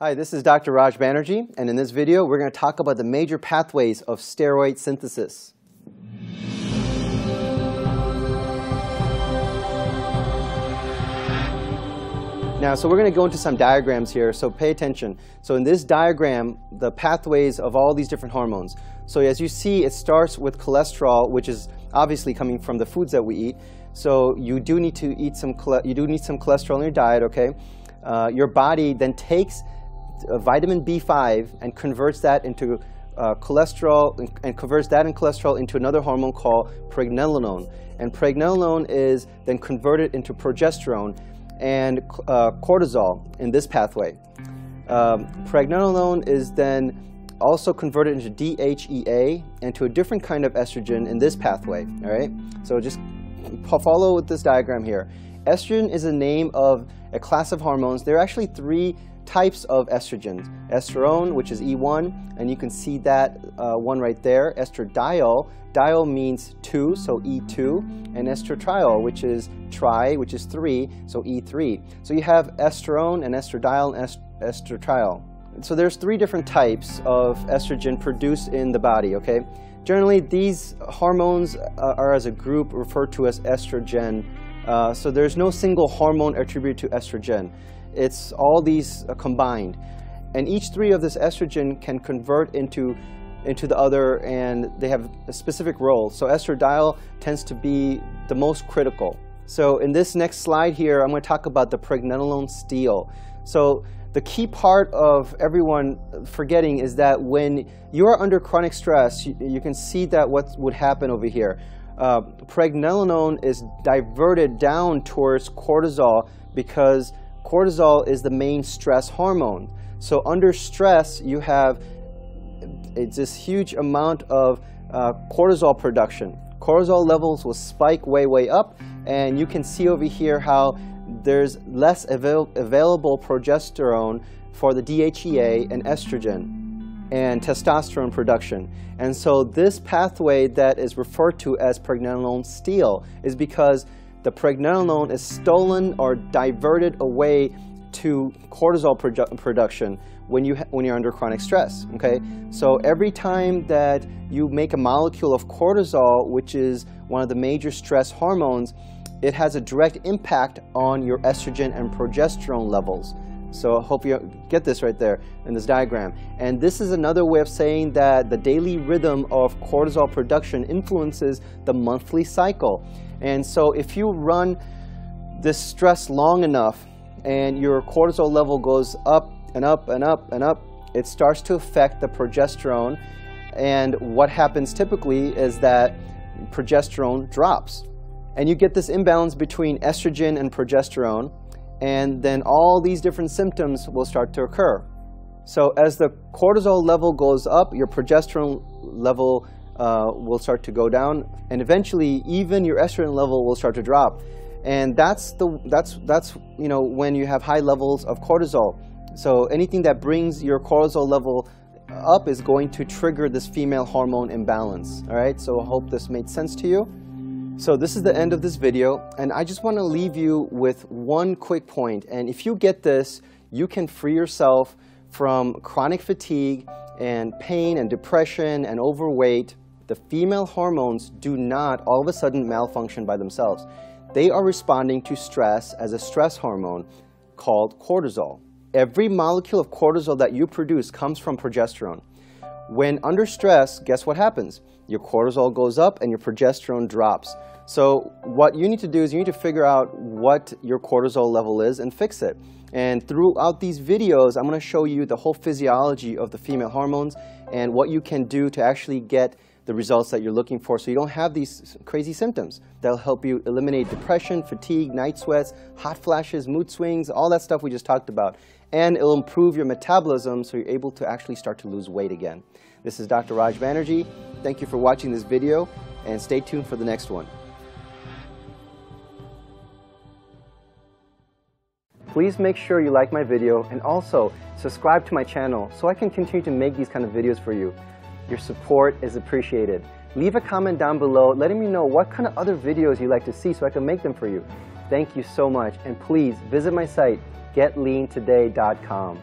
Hi, this is Dr. Raj Banerjee, and in this video we're going to talk about the major pathways of steroid synthesis. Now, so we're going to go into some diagrams here, so pay attention. So in this diagram, the pathways of all these different hormones. So as you see, it starts with cholesterol, which is obviously coming from the foods that we eat. So you do need to eat some cholesterol in your diet, okay? Your body then takes vitamin B5 and converts that into cholesterol and converts that in cholesterol into another hormone called pregnenolone. And pregnenolone is then converted into progesterone and cortisol in this pathway. Pregnenolone is then also converted into DHEA and to a different kind of estrogen in this pathway. All right, so just follow with this diagram here. Estrogen is a name of a class of hormones. There are actually three types of estrogens. Estrone, which is E1, and you can see that one right there. Estradiol, diol means two, so E2, and estradiol, which is tri, which is three, so E3. So you have estrone and estradiol and estradiol. So there's three different types of estrogen produced in the body, okay? Generally, these hormones are as a group referred to as estrogen. So there's no single hormone attributed to estrogen. It's all these combined. And each three of this estrogen can convert into the other, and they have a specific role. So estradiol tends to be the most critical. So in this next slide here, I'm going to talk about the pregnenolone steal. So the key part of everyone forgetting is that when you're under chronic stress, you can see that what would happen over here. Pregnenolone is diverted down towards cortisol because cortisol is the main stress hormone. So under stress, you have this huge amount of cortisol production. Cortisol levels will spike way, way up, and you can see over here how there's less available progesterone for the DHEA and estrogen and testosterone production. And so this pathway that is referred to as pregnenolone steal is because the pregnenolone is stolen or diverted away to cortisol production when you're under chronic stress, okay? So every time that you make a molecule of cortisol, which is one of the major stress hormones, it has a direct impact on your estrogen and progesterone levels. So I hope you get this right there in this diagram. And this is another way of saying that the daily rhythm of cortisol production influences the monthly cycle. And so if you run this stress long enough and your cortisol level goes up and up and up and up, it starts to affect the progesterone. And what happens typically is that progesterone drops. And you get this imbalance between estrogen and progesterone, and then all these different symptoms will start to occur. So as the cortisol level goes up, your progesterone level will start to go down, and eventually even your estrogen level will start to drop. And that's you know, when you have high levels of cortisol. So anything that brings your cortisol level up is going to trigger this female hormone imbalance. All right, so I hope this made sense to you. So this is the end of this video, and I just want to leave you with one quick point. And if you get this, you can free yourself from chronic fatigue and pain and depression and overweight. The female hormones do not all of a sudden malfunction by themselves. They are responding to stress as a stress hormone called cortisol. Every molecule of cortisol that you produce comes from progesterone. When under stress, guess what happens? Your cortisol goes up and your progesterone drops. So what you need to do is you need to figure out what your cortisol level is and fix it. And throughout these videos, I'm going to show you the whole physiology of the female hormones and what you can do to actually get the results that you're looking for so you don't have these crazy symptoms. That'll help you eliminate depression, fatigue, night sweats, hot flashes, mood swings, all that stuff we just talked about. And it'll improve your metabolism so you're able to actually start to lose weight again. This is Dr. Raj Banerjee. Thank you for watching this video, and stay tuned for the next one. Please make sure you like my video and also subscribe to my channel so I can continue to make these kind of videos for you. Your support is appreciated. Leave a comment down below letting me know what kind of other videos you'd like to see so I can make them for you. Thank you so much, and please visit my site, getleantoday.com.